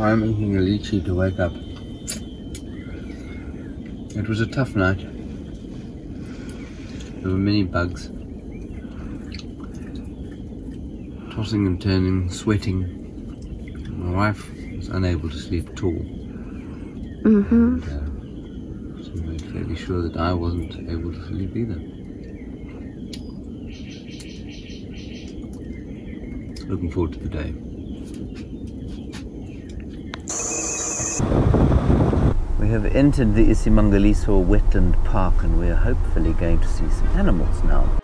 I'm eating a lychee to wake up. It was a tough night. There were many bugs. Tossing and turning, sweating. My wife was unable to sleep at all. Mm-hmm. And, so made fairly sure that I wasn't able to sleep either. Looking forward to the day. We have entered the Isimangaliso Wetland Park and we are hopefully going to see some animals now.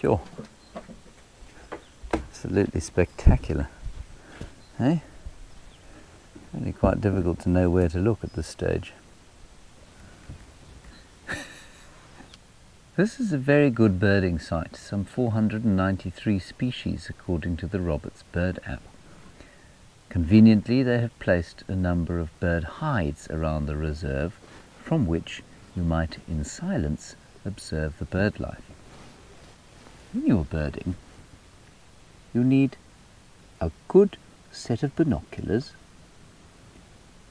Sure. Absolutely spectacular. Hey? Really quite difficult to know where to look at this stage. This is a very good birding site, some 493 species according to the Roberts Bird App. Conveniently, they have placed a number of bird hides around the reserve from which you might in silence observe the bird life. When you're birding, you need a good set of binoculars,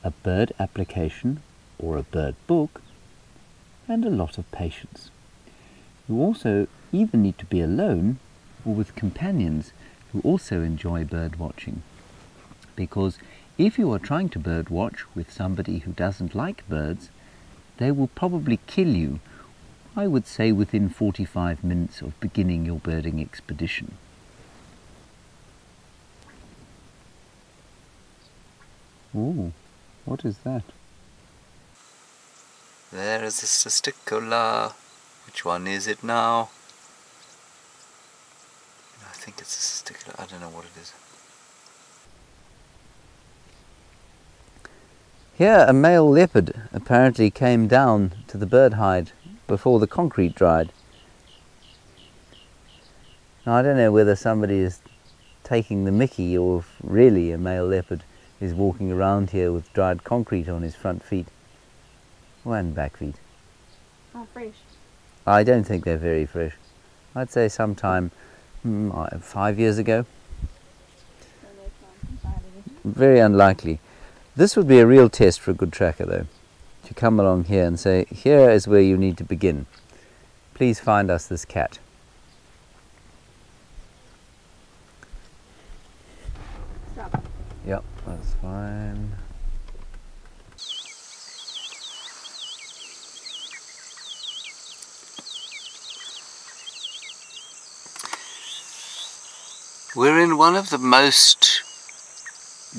a bird application or a bird book, and a lot of patience. You also either need to be alone or with companions who also enjoy bird watching. Because if you are trying to bird watch with somebody who doesn't like birds, they will probably kill you, I would say, within 45 minutes of beginning your birding expedition. Ooh, what is that? There is a cisticola. Which one is it now? I think it's a cisticola. I don't know what it is. Here, a male leopard apparently came down to the bird hide before the concrete dried. Now, I don't know whether somebody is taking the mickey or if really a male leopard is walking around here with dried concrete on his front feet and back feet. Not fresh. I don't think they're very fresh. I'd say sometime 5 years ago. Very unlikely. This would be a real test for a good tracker though. To come along here and say, here is where you need to begin. Please find us this cat. Stop. Yep, that's fine. We're in one of the most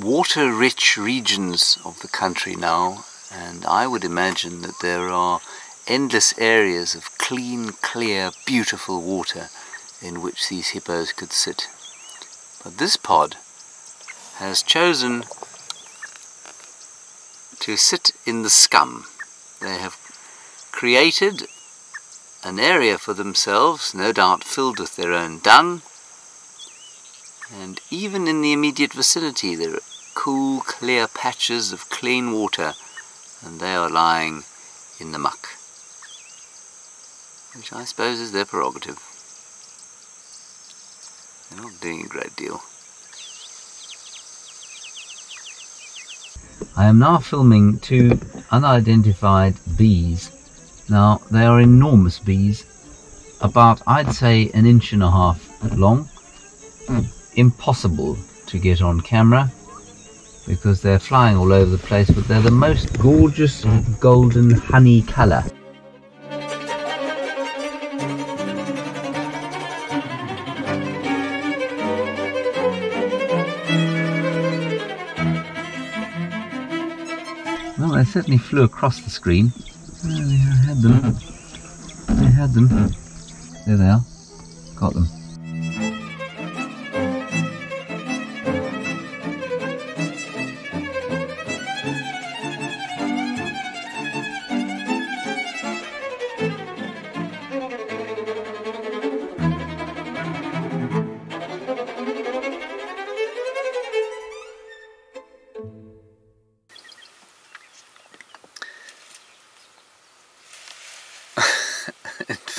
water-rich regions of the country now. And I would imagine that there are endless areas of clean, clear, beautiful water in which these hippos could sit. But this pod has chosen to sit in the scum. They have created an area for themselves, no doubt filled with their own dung. And even in the immediate vicinity there are cool, clear patches of clean water, and they are lying in the muck, which I suppose is their prerogative. They're not doing a great deal. I am now filming two unidentified bees. Now, they are enormous bees, about, I'd say, 1.5 inches long. Impossible to get on camera, because they're flying all over the place, but they're the most gorgeous golden honey colour. Well, they certainly flew across the screen. There they had them. They had them. There they are. Got them.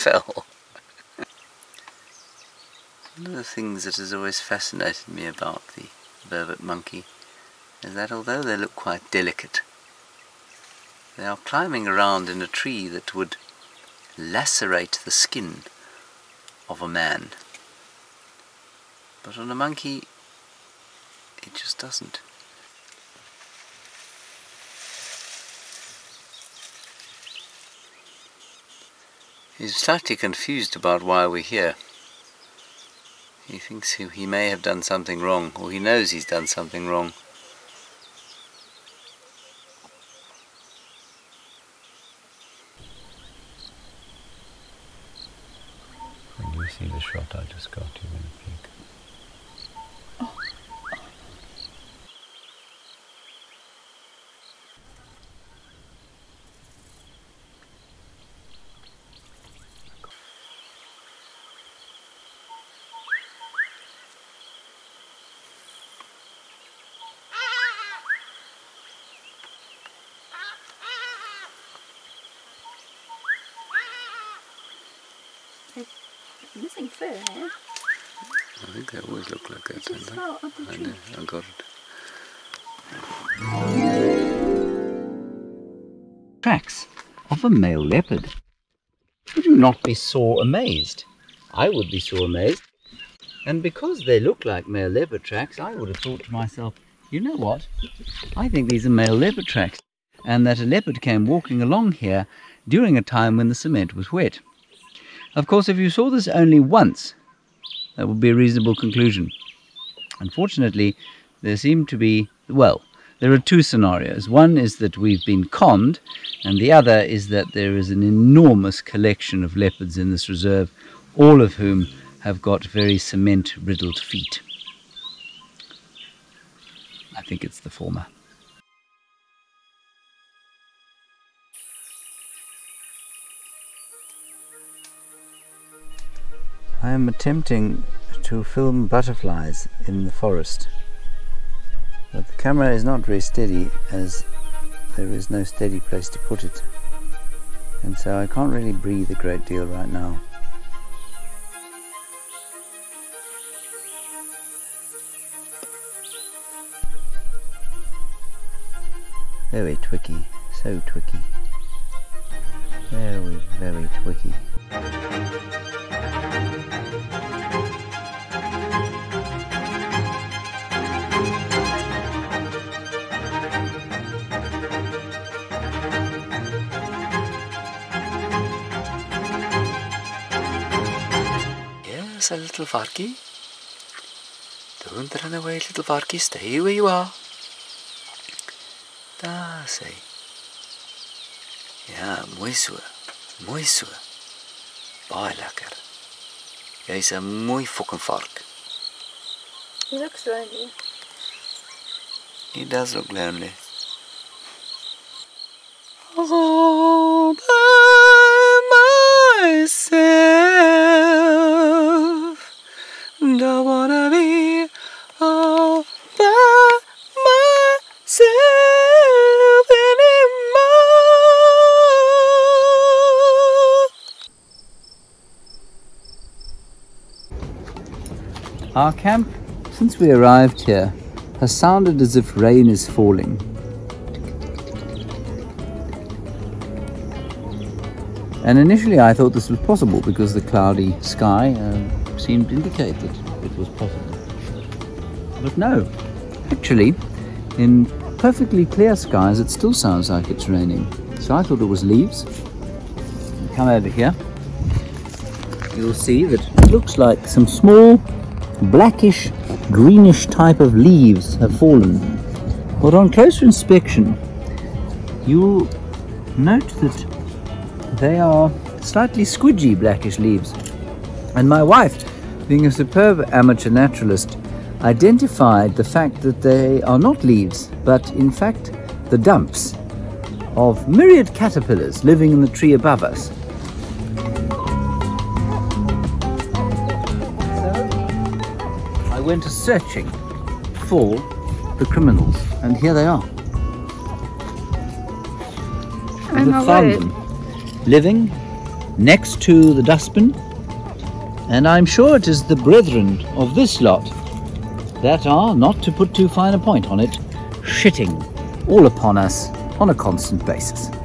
fell. One of the things that has always fascinated me about the vervet monkey is that although they look quite delicate, they are climbing around in a tree that would lacerate the skin of a man. But on a monkey, it just doesn't. He's slightly confused about why we're here. He thinks he may have done something wrong, or he knows he's done something wrong. When you see the shot I just got, you're going to peek. Missing fur here. I think they always look like that, don't they? Fell up the tree. I know, I got it. Tracks of a male leopard. Would you not be sore amazed? I would be sore amazed. And because they look like male leopard tracks, I would have thought to myself, you know what? I think these are male leopard tracks, and that a leopard came walking along here during a time when the cement was wet. Of course, if you saw this only once, that would be a reasonable conclusion. Unfortunately, there seem to be, well, there are two scenarios. One is that we've been conned, and the other is that there is an enormous collection of leopards in this reserve, all of whom have got very cement-riddled feet. I think it's the former. I am attempting to film butterflies in the forest, but the camera is not very steady as there is no steady place to put it, and so I can't really breathe a great deal right now. Very twicky, so twicky, very, very twicky. A little Varky. Don't run away, little Varky. Stay where you are. That's it. Yeah, mooi so. Mooi so. Baie lekker. Jy's 'n mooi fucking vark. He looks lonely. He does look lonely. All by myself. I wanna be all by myself anymore. Our camp, since we arrived here, has sounded as if rain is falling. And initially I thought this was possible because the cloudy sky seemed to indicate that it was possible. But no, actually, in perfectly clear skies it still sounds like it's raining. So I thought it was leaves. Come over here. You'll see that it looks like some small, blackish, greenish type of leaves have fallen. But on closer inspection, you'll note that they are slightly squidgy blackish leaves. And my wife, being a superb amateur naturalist, identified the fact that they are not leaves, but in fact the dumps of myriad caterpillars living in the tree above us. So I went searching for the criminals, and here they are. I found them living next to the dustbin, and I'm sure it is the brethren of this lot that are, not to put too fine a point on it, shitting all upon us on a constant basis.